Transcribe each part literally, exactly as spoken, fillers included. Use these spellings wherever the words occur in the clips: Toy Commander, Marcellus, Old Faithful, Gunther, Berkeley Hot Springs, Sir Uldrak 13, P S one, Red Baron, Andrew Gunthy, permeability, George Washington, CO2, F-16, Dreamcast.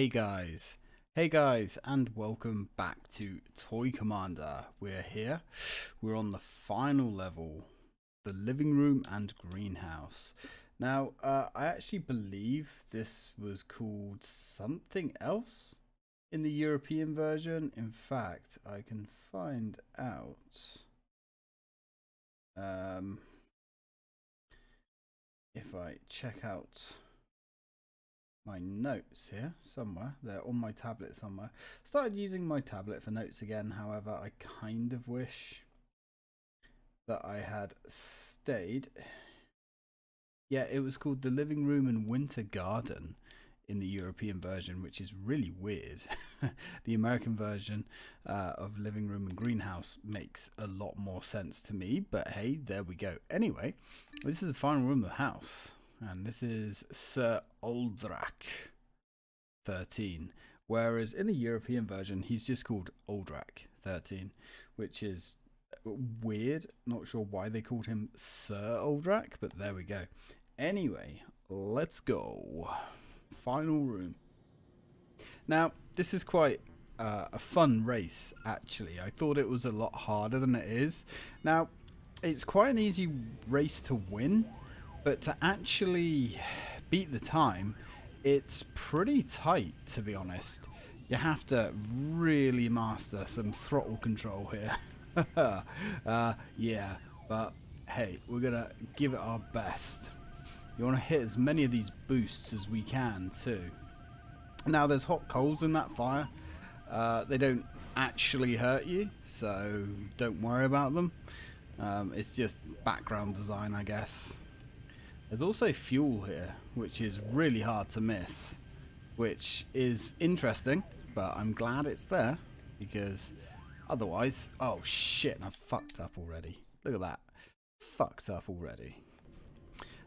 Hey guys, hey guys, and welcome back to Toy Commander. We're here, we're on the final level, the living room and greenhouse. Now, uh, I actually believe this was called something else in the European version. In fact, I can find out um, if I check out my notes here somewhere. They're on my tablet somewhere. Started using my tablet for notes again. However, I kind of wish that I had stayed. Yeah, it was called the living room and winter garden in the European version, which is really weird. The American version uh, of living room and greenhouse makes a lot more sense to me, but hey, there we go. Anyway, this is the final room of the house. And this is Sir Uldrak thirteen, whereas in the European version he's just called Uldrak thirteen, which is weird. Not sure why they called him Sir Uldrak, but there we go. Anyway, let's go. Final room. Now, this is quite uh, a fun race, actually. I thought it was a lot harder than it is. Now, it's quite an easy race to win, but to actually beat the time, it's pretty tight, to be honest. You have to really master some throttle control here. uh, yeah, but hey, we're going to give it our best. You want to hit as many of these boosts as we can too. Now, there's hot coals in that fire. Uh, they don't actually hurt you, so don't worry about them. Um, it's just background design, I guess. There's also fuel here, which is really hard to miss, which is interesting, but I'm glad it's there, because otherwise... Oh shit, I've fucked up already. Look at that. Fucked up already.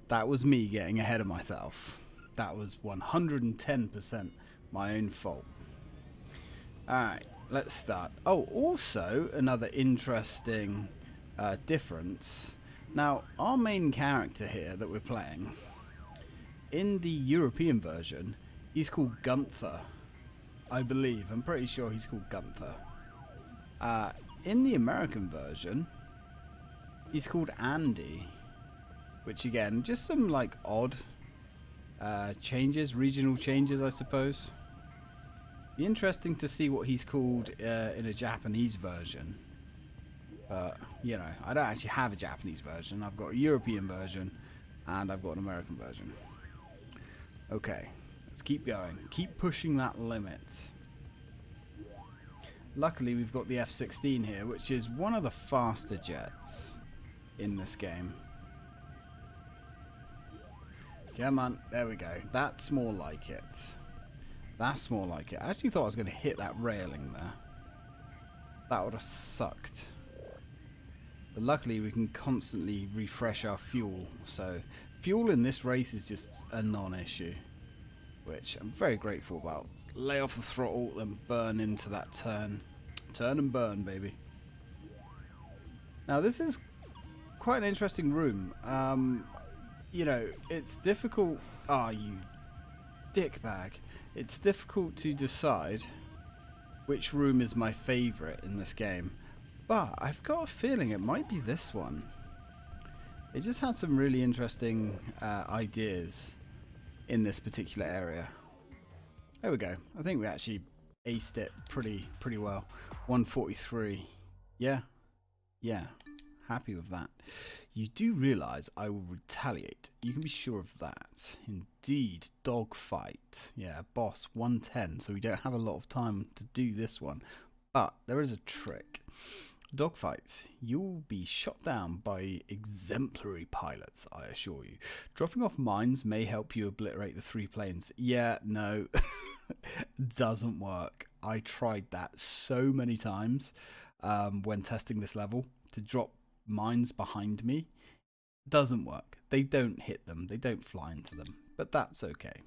That was me getting ahead of myself. That was one hundred ten percent my own fault. Alright, let's start. Oh, also, another interesting uh, difference... Now, our main character here that we're playing, in the European version, he's called Gunther, I believe. I'm pretty sure he's called Gunther. Uh, in the American version, he's called Andy, which again, just some like odd uh, changes, regional changes, I suppose. Be interesting to see what he's called uh, in a Japanese version. Uh, you know, I don't actually have a Japanese version. I've got a European version, and I've got an American version. Okay, let's keep going. Keep pushing that limit. Luckily, we've got the F sixteen here, which is one of the faster jets in this game. Come on, there we go. That's more like it. That's more like it. I actually thought I was going to hit that railing there. That would have sucked. But luckily, we can constantly refresh our fuel, so fuel in this race is just a non-issue, which I'm very grateful about. Lay off the throttle and burn into that turn. Turn and burn, baby. Now, this is quite an interesting room. Um, you know, it's difficult... Ah, you dickbag. It's difficult to decide which room is my favourite in this game. But I've got a feeling it might be this one. It just had some really interesting uh, ideas in this particular area. There we go. I think we actually aced it pretty pretty well. one forty-three. Yeah. Yeah. Happy with that. You do realise I will retaliate. You can be sure of that. Indeed. Dogfight. Yeah. Boss one ten. So we don't have a lot of time to do this one. But there is a trick. Dogfights. You'll be shot down by exemplary pilots, I assure you. Dropping off mines may help you obliterate the three planes. Yeah, no. Doesn't work. I tried that so many times um, when testing this level, to drop mines behind me. Doesn't work. They don't hit them. They don't fly into them. But that's okay.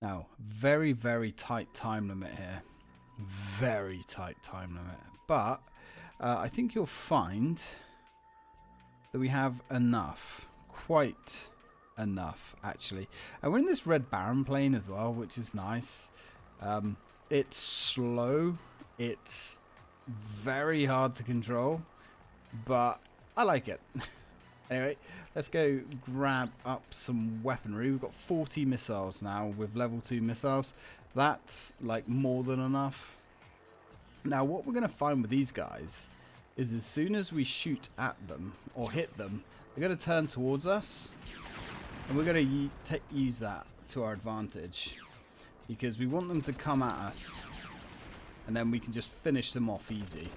Now, very, very tight time limit here. Very tight time limit. But uh, I think you'll find that we have enough, quite enough, actually. And we're in this Red Baron plane as well, which is nice. Um, it's slow. It's very hard to control, but I like it. Anyway, let's go grab up some weaponry. We've got forty missiles now with level two missiles. That's like more than enough. Now what we're going to find with these guys is as soon as we shoot at them or hit them, they're going to turn towards us, and we're going to use that to our advantage because we want them to come at us, and then we can just finish them off easy.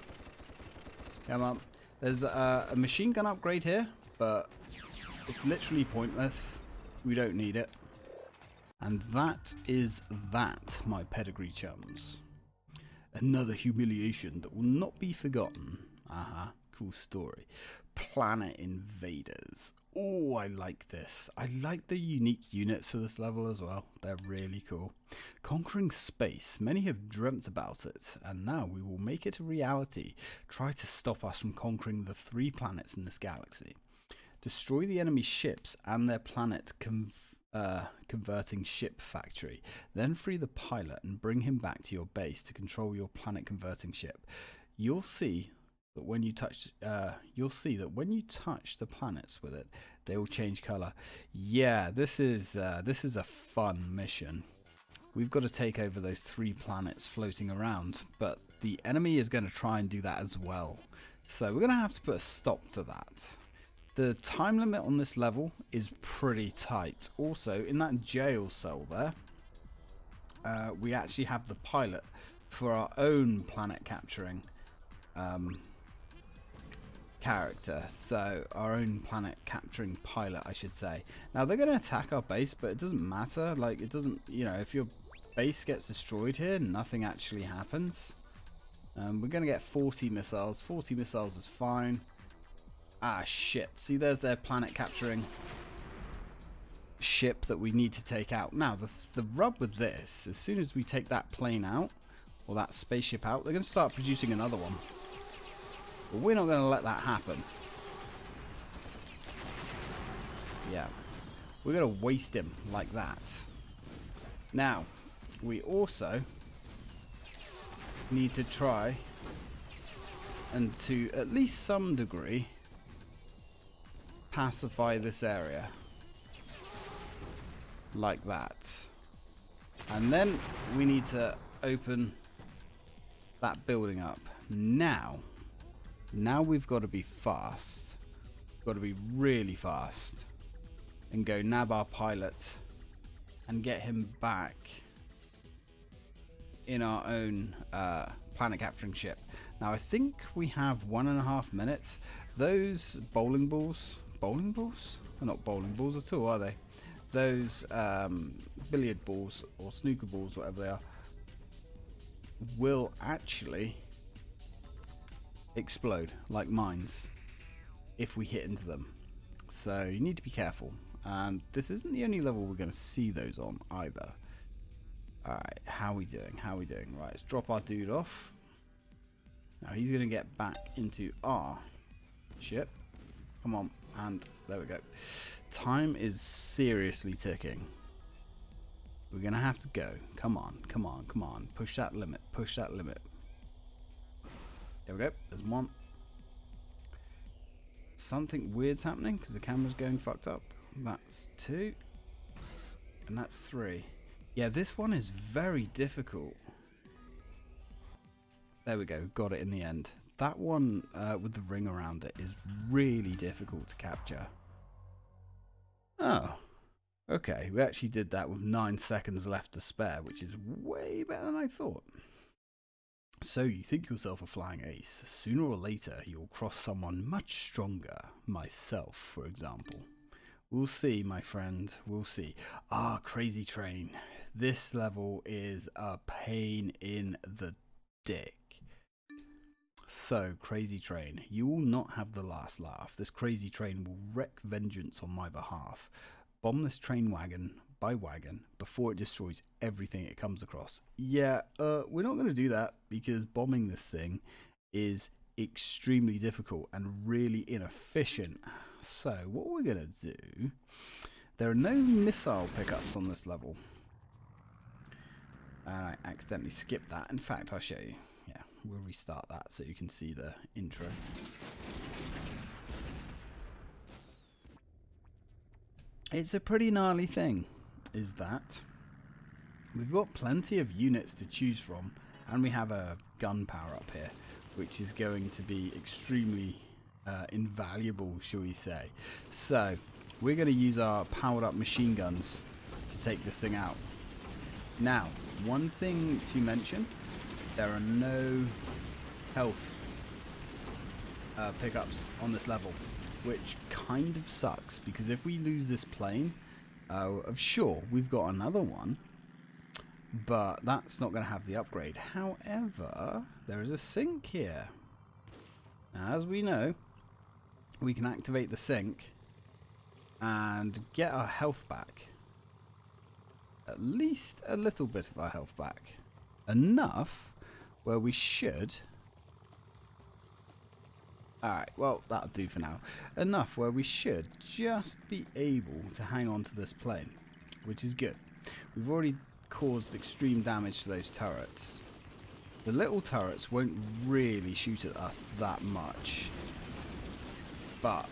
Come on. There's a, a machine gun upgrade here, but it's literally pointless. We don't need it. And that is that, my pedigree chums. Another humiliation that will not be forgotten. Aha, cool story. Planet Invaders. Oh, I like this. I like the unique units for this level as well. They're really cool. Conquering space. Many have dreamt about it, and now we will make it a reality. Try to stop us from conquering the three planets in this galaxy. Destroy the enemy ships and their planet con uh, converting ship factory. Then free the pilot and bring him back to your base to control your planet converting ship. You'll see that when you touch, uh, you'll see that when you touch the planets with it, they will change color. Yeah, this is uh, this is a fun mission. We've got to take over those three planets floating around, but the enemy is going to try and do that as well. So we're going to have to put a stop to that. The time limit on this level is pretty tight. Also, in that jail cell there, uh, we actually have the pilot for our own planet capturing um, character. So, our own planet capturing pilot, I should say. Now, they're going to attack our base, but it doesn't matter. Like, it doesn't, you know, if your base gets destroyed here, nothing actually happens. Um, we're going to get forty missiles. forty missiles is fine. Ah, shit. See, there's their planet capturing ship that we need to take out. Now, the, the rub with this, as soon as we take that plane out, or that spaceship out, they're going to start producing another one. But we're not going to let that happen. Yeah. We're going to waste him like that. Now, we also need to try and to, at least some degree, pacify this area like that, and then we need to open that building up. Now now we've got to be fast, got to be really fast, and go nab our pilot and get him back in our own uh, planet capturing ship. Now I think we have one and a half minutes. Those bowling balls Bowling balls? They're not bowling balls at all, are they? Those um, billiard balls or snooker balls, whatever they are, will actually explode like mines if we hit into them. So you need to be careful. And this isn't the only level we're going to see those on either. Alright, how are we doing? How are we doing? Right, let's drop our dude off. Now he's going to get back into our ship. Come on, and there we go. Time is seriously ticking. We're gonna have to go. Come on, come on, come on. Push that limit, push that limit. There we go, there's one. Something weird's happening because the camera's going fucked up. That's two, and that's three. Yeah, this one is very difficult. There we go, got it in the end. That one uh, with the ring around it is really difficult to capture. Oh, okay. We actually did that with nine seconds left to spare, which is way better than I thought. So you think yourself a flying ace. Sooner or later, you'll cross someone much stronger. Myself, for example. We'll see, my friend. We'll see. Ah, Crazy Train. This level is a pain in the dick. So, Crazy Train, you will not have the last laugh. This Crazy Train will wreak vengeance on my behalf. Bomb this train wagon by wagon before it destroys everything it comes across. Yeah, uh, we're not going to do that because bombing this thing is extremely difficult and really inefficient. So, what we're going to do, There are no missile pickups on this level. And I accidentally skipped that. In fact, I'll show you. Yeah, we'll restart that so you can see the intro. It's a pretty gnarly thing, is that we've got plenty of units to choose from, and we have a gun power up here, which is going to be extremely uh, invaluable, shall we say. So we're going to use our powered up machine guns to take this thing out. Now, one thing to mention, there are no health uh, pickups on this level, which kind of sucks, because if we lose this plane, uh, sure, we've got another one, but that's not going to have the upgrade. However, there is a sink here. Now, as we know, we can activate the sink and get our health back. At least a little bit of our health back. Enough where we should... Alright, well, that'll do for now. Enough where we should just be able to hang on to this plane, which is good. We've already caused extreme damage to those turrets. The little turrets won't really shoot at us that much, but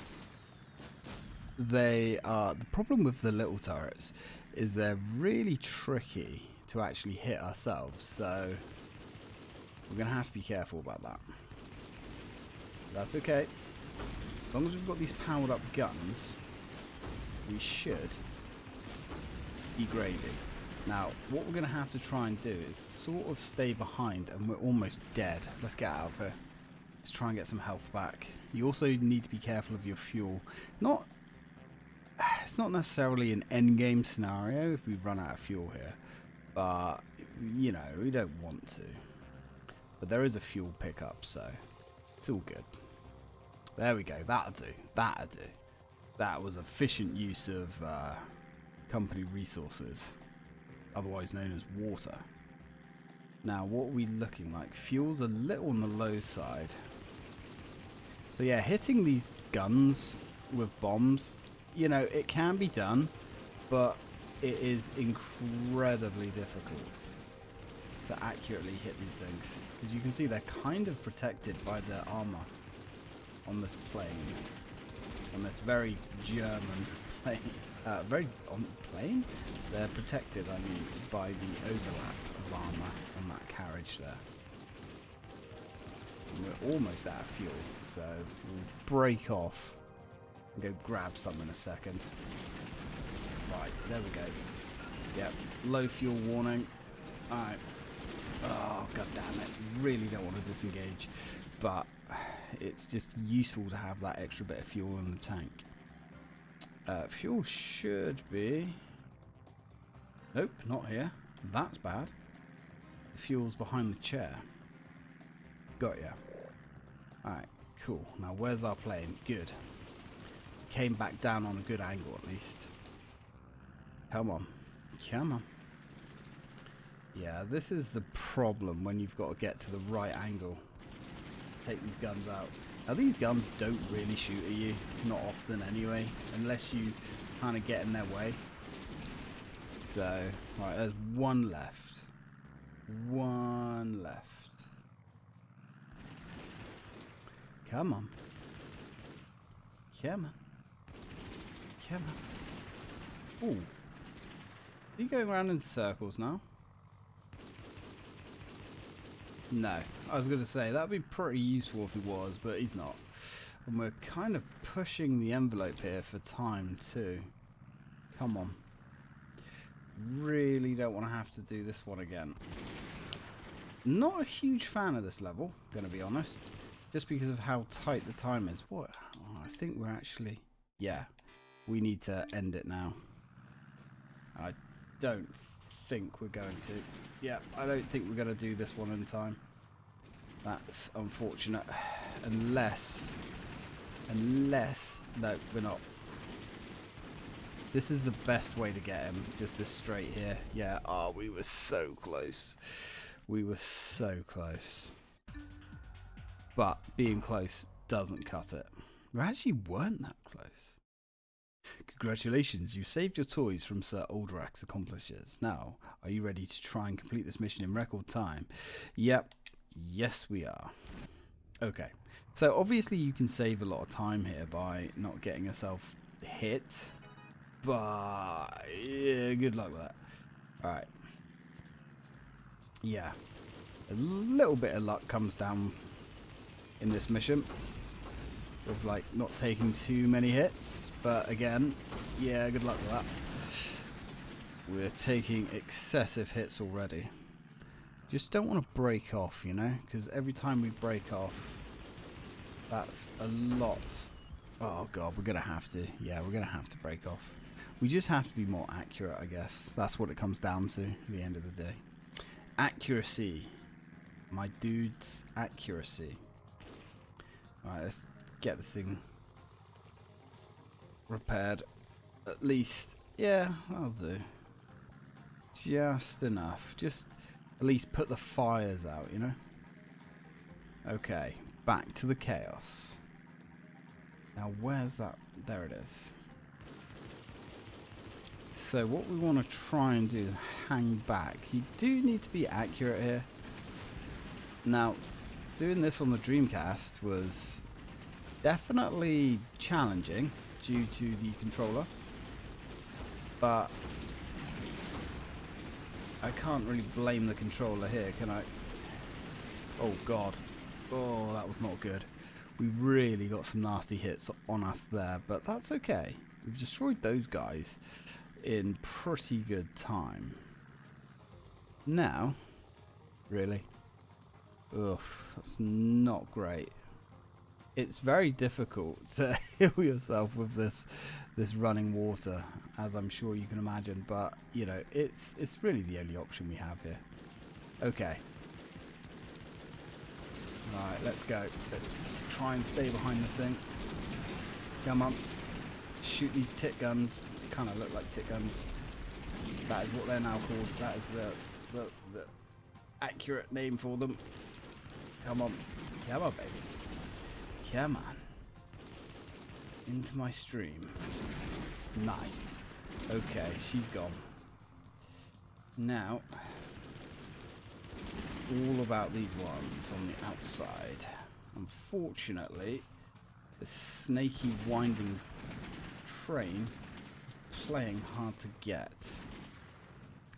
they are... The problem with the little turrets is they're really tricky to actually hit ourselves, so we're going to have to be careful about that. That's okay. As long as we've got these powered up guns, we should be gravy. Now, what we're going to have to try and do is sort of stay behind, and we're almost dead. Let's get out of here. Let's try and get some health back. You also need to be careful of your fuel. Not... It's not necessarily an endgame scenario if we run out of fuel here, but, you know, we don't want to. But there is a fuel pickup, so it's all good. There we go. That'll do. That'll do. That was efficient use of uh, company resources, otherwise known as water. Now, what are we looking like? Fuel's a little on the low side. So, yeah, hitting these guns with bombs, you know, it can be done, but it is incredibly difficult to accurately hit these things. As you can see, they're kind of protected by the armor on this plane, on this very German plane, uh, very on plane. They're protected, I mean, by the overlap of armor on that carriage there. And we're almost out of fuel, so we'll break off and go grab some in a second. Right, there we go. Yep, low fuel warning. Alright. Oh, god damn it. Really don't want to disengage, but it's just useful to have that extra bit of fuel in the tank. Uh, fuel should be... Nope, not here. That's bad. The fuel's behind the chair. Got ya. Alright, cool. Now, where's our plane? Good. Came back down on a good angle, at least. Come on. Come on. Yeah, this is the problem when you've got to get to the right angle. Take these guns out. Now, these guns don't really shoot at you. Not often, anyway. Unless you kind of get in their way. So, right, there's one left. One left. Come on. Come on. Come on. Ooh. Are you going around in circles now? No. I was going to say, that would be pretty useful if he was, but he's not. And we're kind of pushing the envelope here for time, too. Come on. Really don't want to have to do this one again. Not a huge fan of this level, going to be honest. Just because of how tight the time is. What? Oh, I think we're actually... Yeah. We need to end it now. I don't think we're going to. Yeah, I don't think we're going to do this one in time. That's unfortunate. Unless... Unless... No, we're not. This is the best way to get him. Just this straight here. Yeah. Oh, we were so close. We were so close. But being close doesn't cut it. We actually weren't that close. Congratulations, you've saved your toys from Sir Uldrak's accomplices. Now, are you ready to try and complete this mission in record time? Yep. Yes, we are. Okay. So, obviously, you can save a lot of time here by not getting yourself hit. But, yeah, good luck with that. Alright. Yeah. A little bit of luck comes down in this mission. Of, like, not taking too many hits. But, again, yeah, good luck with that. We're taking excessive hits already. Just don't want to break off, you know? Because every time we break off, that's a lot. Oh, God, we're going to have to. Yeah, we're going to have to break off. We just have to be more accurate, I guess. That's what it comes down to at the end of the day. Accuracy. My dude's accuracy. Alright, let's get this thing repaired. At least. Yeah, that'll do. Just enough. Just... At least put the fires out, you know? Okay, back to the chaos. Now, where's that? There it is. So, what we want to try and do is hang back. You do need to be accurate here. Now, doing this on the Dreamcast was definitely challenging due to the controller. But... I can't really blame the controller here, can I? Oh, God. Oh, that was not good. We really got some nasty hits on us there, but that's okay. We've destroyed those guys in pretty good time. Now, really? Ugh, that's not great. It's very difficult to heal yourself with this this running water, as I'm sure you can imagine, but you know, it's it's really the only option we have here. Okay. Alright, let's go. Let's try and stay behind this thing. Come on. Shoot these tit guns. They kinda look like tit guns. That is what they're now called. That is the the, the accurate name for them. Come on. Come on, baby. Yeah, man. Into my stream. Nice. Okay, she's gone. Now, it's all about these ones on the outside. Unfortunately, the snaky winding train is playing hard to get.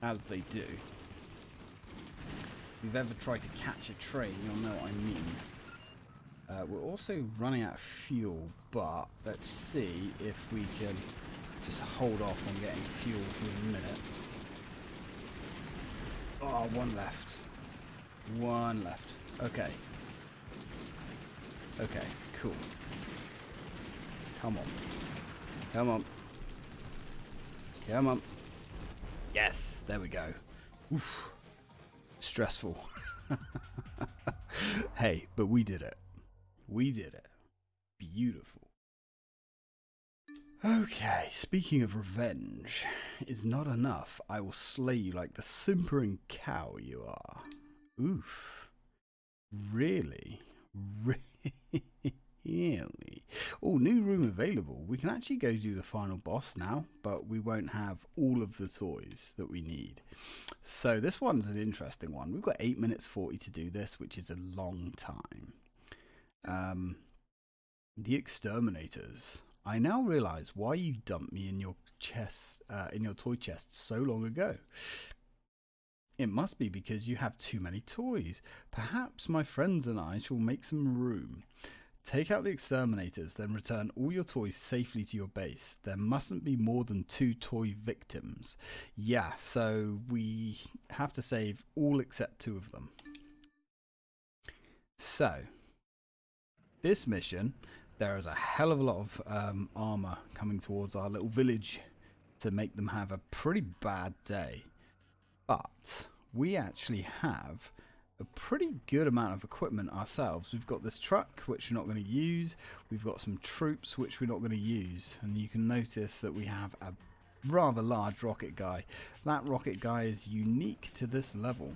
As they do. If you've ever tried to catch a train, you'll know what I mean. Uh, we're also running out of fuel, but let's see if we can just hold off on getting fuel for a minute. Oh, one left. One left. Okay. Okay, cool. Come on. Come on. Come on. Yes, there we go. Oof. Stressful. Hey, but we did it. We did it. Beautiful. Okay, speaking of revenge, is not enough. I will slay you like the simpering cow you are. Oof. Really? Really? Oh, new room available. We can actually go do the final boss now, but we won't have all of the toys that we need. So this one's an interesting one. We've got eight minutes forty to do this, which is a long time. Um, the exterminators. I now realize why you dumped me in your chest, uh, in your toy chest so long ago. It must be because you have too many toys. Perhaps my friends and I shall make some room. Take out the exterminators, then return all your toys safely to your base. There mustn't be more than two toy victims. Yeah, so we have to save all except two of them. So... This mission, there is a hell of a lot of um, armor coming towards our little village to make them have a pretty bad day. But we actually have a pretty good amount of equipment ourselves. We've got this truck, which we're not going to use. We've got some troops, which we're not going to use. And you can notice that we have a rather large rocket guy. That rocket guy is unique to this level.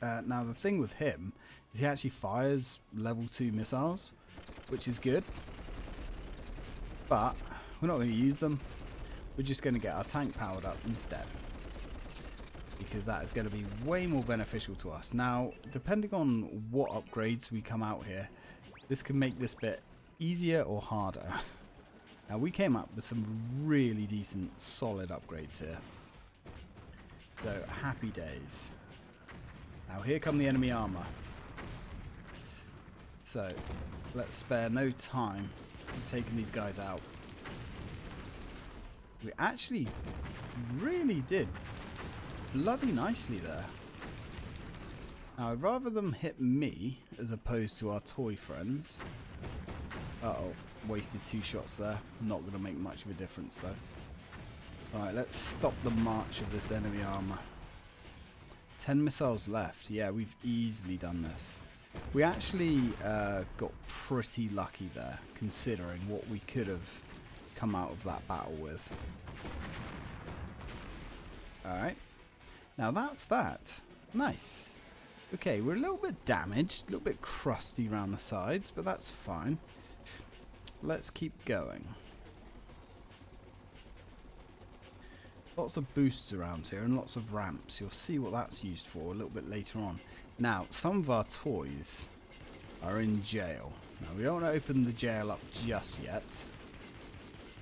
Uh, now, the thing with him... He actually fires level two missiles, which is good. But We're not going to use them. We're just going to get our tank powered up instead, because that is going to be way more beneficial to us. Now, depending on what upgrades we come out here, this can make this bit easier or harder. Now, we came up with some really decent, solid upgrades here. So, happy days. Now, here come the enemy armor. So, let's spare no time in taking these guys out. We actually really did bloody nicely there. Now, I'd rather them hit me as opposed to our toy friends. Uh-oh, wasted two shots there. Not going to make much of a difference, though. Alright, let's stop the march of this enemy armor. Ten missiles left. Yeah, we've easily done this. We actually uh, got pretty lucky there, considering what we could have come out of that battle with. Alright. Now that's that. Nice. Okay, we're a little bit damaged, a little bit crusty around the sides, but that's fine. Let's keep going. Lots of boosts around here and lots of ramps. You'll see what that's used for a little bit later on. Now, some of our toys are in jail. Now, we don't want to open the jail up just yet,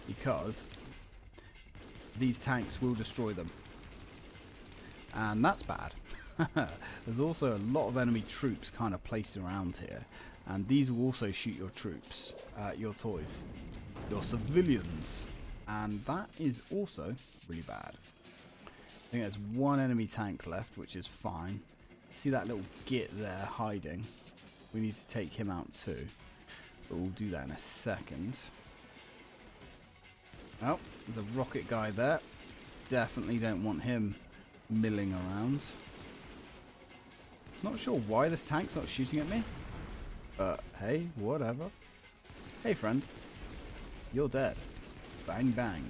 because these tanks will destroy them. And that's bad. There's also a lot of enemy troops kind of placed around here, and these will also shoot your troops, uh, your toys, your civilians, and that is also really bad. I think there's one enemy tank left, which is fine. See that little git there hiding? We need to take him out too, but we'll do that in a second. Oh, there's a rocket guy there. Definitely don't want him milling around. Not sure why this tank's not shooting at me, but hey, whatever. Hey friend, you're dead. Bang bang,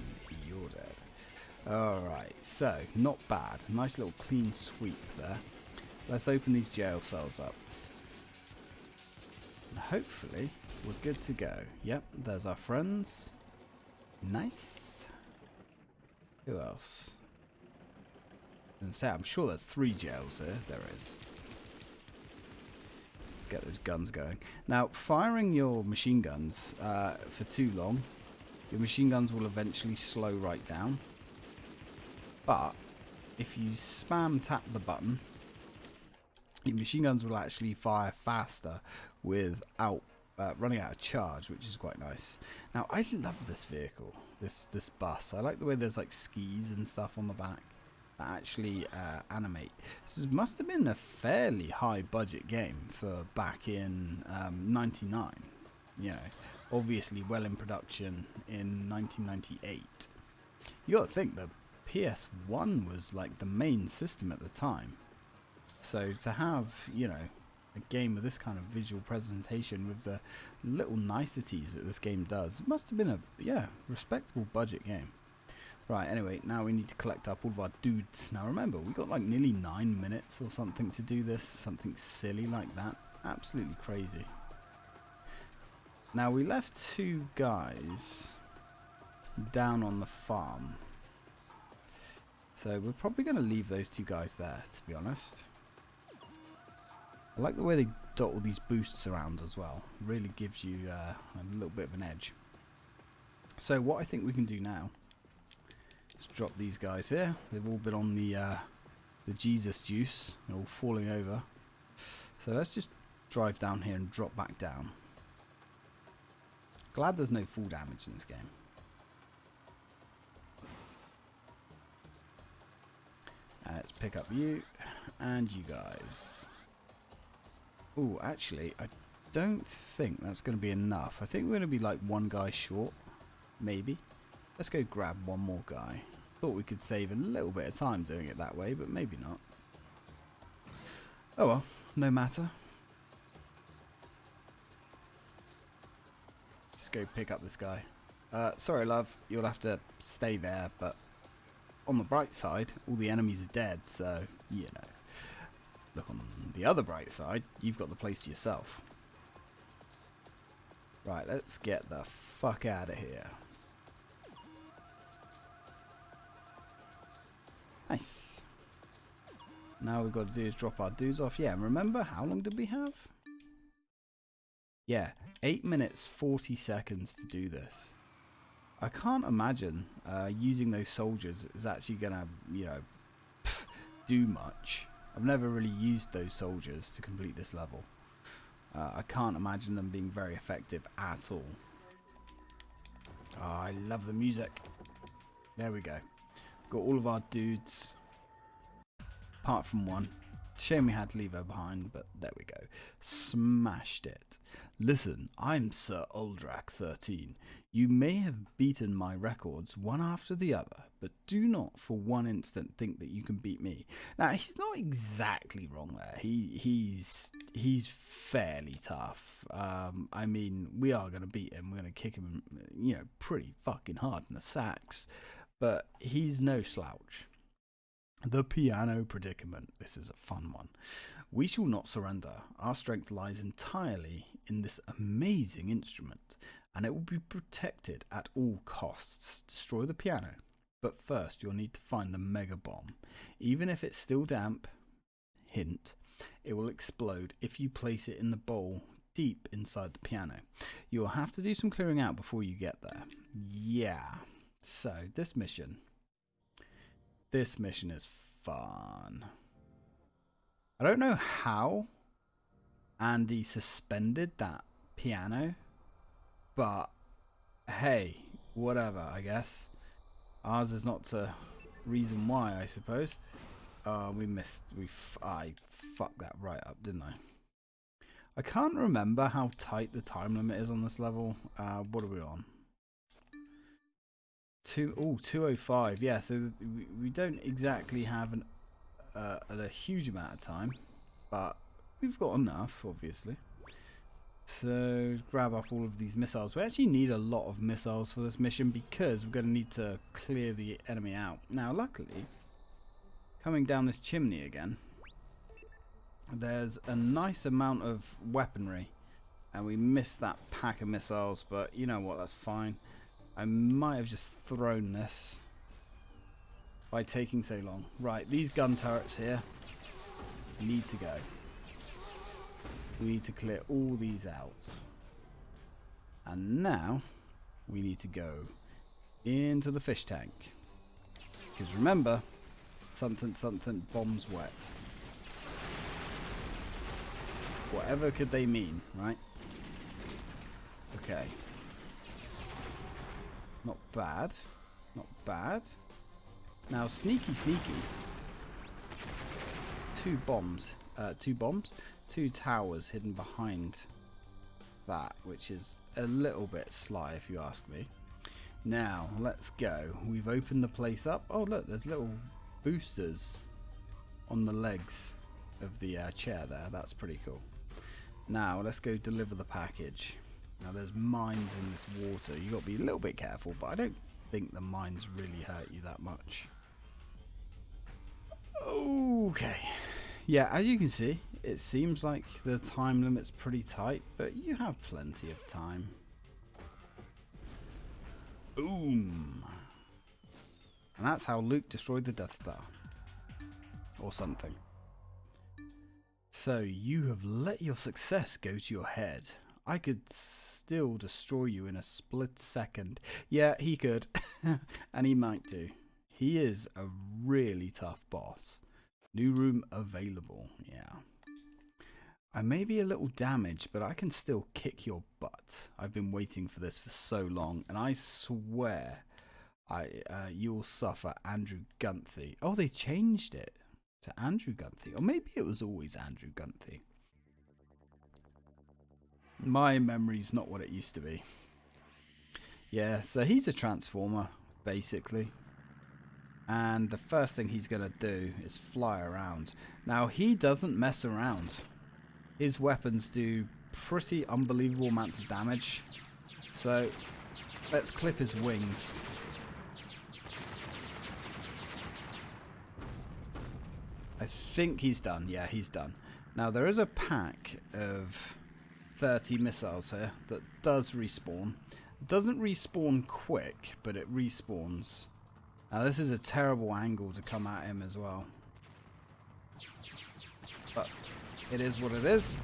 you're dead. Alright, so not bad. Nice little clean sweep there. Let's open these jail cells up. And hopefully we're good to go. Yep, there's our friends. Nice. Who else? And say, I'm sure there's three jails here. There is. Let's get those guns going. Now, firing your machine guns uh, for too long, your machine guns will eventually slow right down. But if you spam tap the button, your machine guns will actually fire faster without uh, running out of charge, which is quite nice. Now, I love this vehicle, this this bus. I like the way there's like skis and stuff on the back. Actually uh, animate. This must have been a fairly high budget game for back in um, ninety-nine. You know, obviously well in production in nineteen ninety-eight. You gotta think the P S one was like the main system at the time. So to have, you know, a game with this kind of visual presentation with the little niceties that this game does, it must have been a, yeah, respectable budget game. Right, anyway, now we need to collect up all of our dudes. Now remember, we got like nearly nine minutes or something to do this. Something silly like that. Absolutely crazy. Now we left two guys down on the farm. So we're probably going to leave those two guys there, to be honest. I like the way they dot all these boosts around as well. Really gives you uh, a little bit of an edge. So what I think we can do now, drop these guys here. They've all been on the uh, the Jesus juice. They're all falling over. So let's just drive down here and drop back down. Glad there's no fall damage in this game. Uh, let's pick up you and you guys. Oh, actually, I don't think that's going to be enough. I think we're going to be like one guy short, maybe. Let's go grab one more guy. Thought we could save a little bit of time doing it that way, but maybe not. Oh well, no matter. Just go pick up this guy. Uh, sorry, love, you'll have to stay there, but on the bright side, all the enemies are dead, so, you know. Look, on the other bright side, you've got the place to yourself. Right, let's get the fuck out of here. Nice. Now we've got to do is drop our dudes off. Yeah, and remember, how long did we have? Yeah, eight minutes forty seconds to do this. I can't imagine uh, using those soldiers is actually going to, you know, pff, do much. I've never really used those soldiers to complete this level. Uh, I can't imagine them being very effective at all. Oh, I love the music. There we go. Got all of our dudes, apart from one. Shame we had to leave her behind, but there we go. Smashed it. Listen, I'm Sir Uldrak thirteen. You may have beaten my records one after the other, but do not for one instant think that you can beat me. Now, he's not exactly wrong there. He he's he's fairly tough. Um, I mean, we are going to beat him. We're going to kick him, you know, pretty fucking hard in the sacks. But he's no slouch. The piano predicament. This is a fun one. We shall not surrender. Our strength lies entirely in this amazing instrument, and it will be protected at all costs. Destroy the piano, but first you'll need to find the mega bomb. Even if it's still damp, hint, it will explode if you place it in the bowl deep inside the piano. You'll have to do some clearing out before you get there. Yeah, so this mission... This mission is fun. I don't know how Andy suspended that piano, but hey, whatever, I guess. Ours is not to reason why, I suppose. Uh, we missed, we f I fucked that right up, didn't I? I can't remember how tight the time limit is on this level. Uh, what are we on? Two, oh, two oh five, yeah, so we, we don't exactly have an, uh, a huge amount of time, but we've got enough, obviously. So, grab up all of these missiles. We actually need a lot of missiles for this mission because we're going to need to clear the enemy out. Now, luckily, coming down this chimney again, there's a nice amount of weaponry, and we missed that pack of missiles, but you know what, that's fine. I might have just thrown this by taking so long. Right, these gun turrets here need to go. We need to clear all these out. And now we need to go into the fish tank. Because remember, something, something, bombs wet. Whatever could they mean, right? Okay. Not bad. Not bad. Now, sneaky, sneaky. Two bombs. Uh, two bombs. Two towers hidden behind that, which is a little bit sly, if you ask me. Now, let's go. We've opened the place up. Oh, look, there's little boosters on the legs of the uh, chair there. That's pretty cool. Now, let's go deliver the package. Now there's mines in this water. You've got to be a little bit careful, but I don't think the mines really hurt you that much. Okay. Yeah, as you can see, it seems like the time limit's pretty tight, but you have plenty of time. Boom. And that's how Luke destroyed the Death Star. Or something. So you have let your success go to your head. I could still destroy you in a split second. Yeah, he could. And he might do. He is a really tough boss. New room available. Yeah. I may be a little damaged, but I can still kick your butt. I've been waiting for this for so long, and I swear I uh, you'll suffer, Andrew Gunthy. Oh, they changed it to Andrew Gunthy. Or maybe it was always Andrew Gunthy. My memory's not what it used to be. Yeah, so he's a transformer, basically. And the first thing he's going to do is fly around. Now, he doesn't mess around. His weapons do pretty unbelievable amounts of damage. So, let's clip his wings. I think he's done. Yeah, he's done. Now, there is a pack of... thirty missiles here that does respawn. It doesn't respawn quick, but it respawns Now this is a terrible angle to come at him as well. But it is what it is.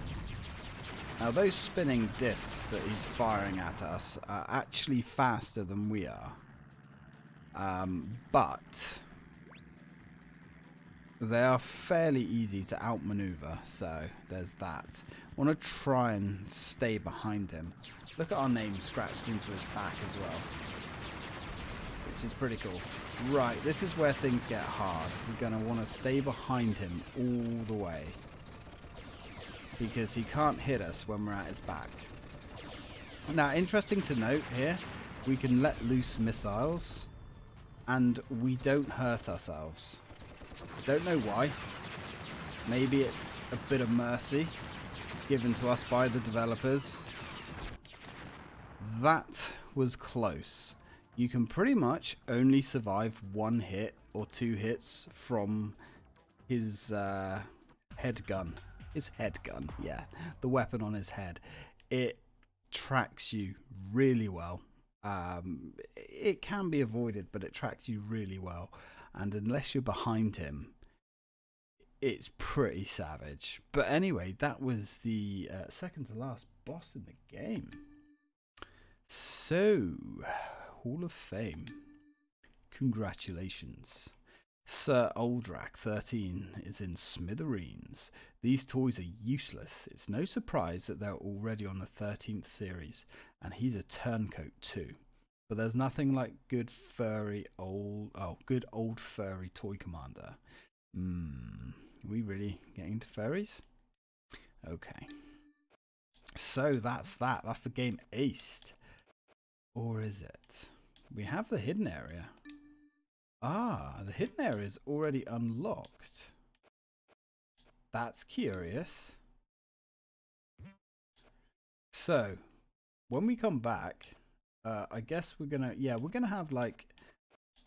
Now those spinning discs that he's firing at us are actually faster than we are. Um, but they are fairly easy to outmaneuver, so there's that. I want to try and stay behind him. Look at our name scratched into his back as well, which is pretty cool. Right, this is where things get hard. We're going to want to stay behind him all the way, because he can't hit us when we're at his back. Now, interesting to note here, we can let loose missiles, and we don't hurt ourselves. Don't know why. Maybe it's a bit of mercy given to us by the developers. That was close. You can pretty much only survive one hit or two hits from his uh, head gun. His head gun, yeah. The weapon on his head. It tracks you really well. Um, it can be avoided, but it tracks you really well. And unless you're behind him, it's pretty savage. But anyway, that was the uh, second to last boss in the game. So, Hall of Fame. Congratulations. Sir Uldrak thirteen is in smithereens. These toys are useless. It's no surprise that they're already on the thirteenth series. And he's a turncoat too. But there's nothing like good furry old, oh, good old furry Toy Commander. Hmm, are we really getting into furries? Okay. So that's that. That's the game aced. Or is it? We have the hidden area. Ah, the hidden area is already unlocked. That's curious. So, when we come back... Uh, I guess we're gonna, yeah, we're gonna have like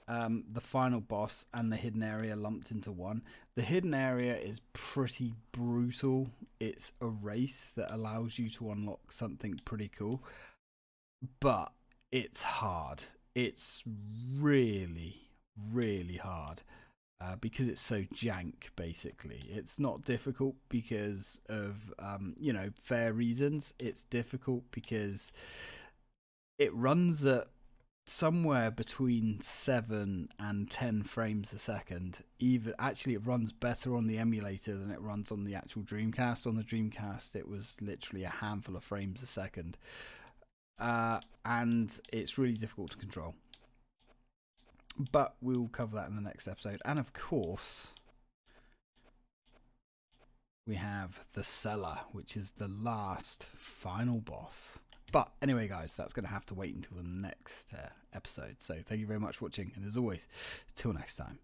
um, the final boss and the hidden area lumped into one. The hidden area is pretty brutal. It's a race that allows you to unlock something pretty cool, but it's hard. It's really, really hard uh, because it's so jank. Basically, it's not difficult because of um, you know, fair reasons. It's difficult because it runs at somewhere between seven and ten frames a second. Even actually, it runs better on the emulator than it runs on the actual Dreamcast. On the Dreamcast, it was literally a handful of frames a second. Uh, and it's really difficult to control. But we'll cover that in the next episode. And of course, we have the Cellar, which is the last final boss. But anyway, guys, that's going to have to wait until the next uh, episode. So thank you very much for watching. And as always, till next time.